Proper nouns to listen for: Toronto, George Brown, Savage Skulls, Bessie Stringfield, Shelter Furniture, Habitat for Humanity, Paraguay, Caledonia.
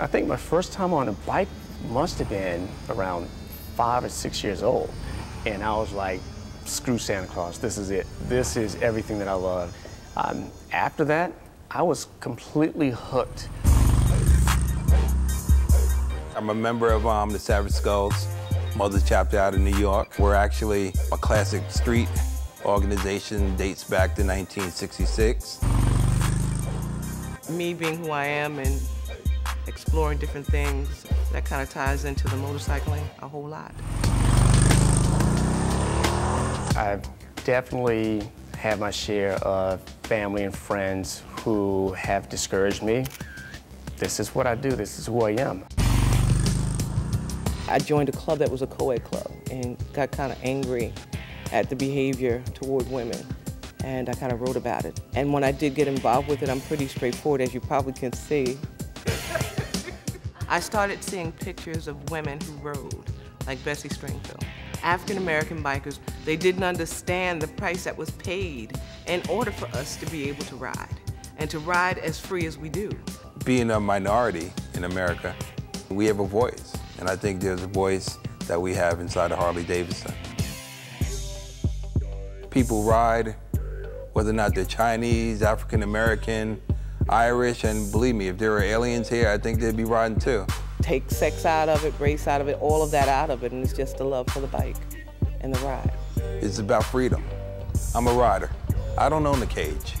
I think my first time on a bike must have been around 5 or 6 years old. And I was like, screw Santa Claus, this is it. This is everything that I love. After that, I was completely hooked. I'm a member of the Savage Skulls, Mother Chapter out of New York. We're actually a classic street organization, dates back to 1966. Me being who I am and exploring different things, that kind of ties into the motorcycling a whole lot. I've definitely had my share of family and friends who have discouraged me. This is what I do, this is who I am. I joined a club that was a co-ed club and got kind of angry at the behavior toward women, and I kind of wrote about it. And when I did get involved with it, I'm pretty straightforward, as you probably can see. I started seeing pictures of women who rode, like Bessie Stringfield. African-American bikers, they didn't understand the price that was paid in order for us to be able to ride, and to ride as free as we do. Being a minority in America, we have a voice, and I think there's a voice that we have inside of Harley-Davidson. People ride, whether or not they're Chinese, African-American, Irish, and believe me, if there were aliens here, I think they'd be riding too. Take sex out of it, race out of it, all of that out of it, and it's just the love for the bike and the ride. It's about freedom. I'm a rider. I don't own a cage.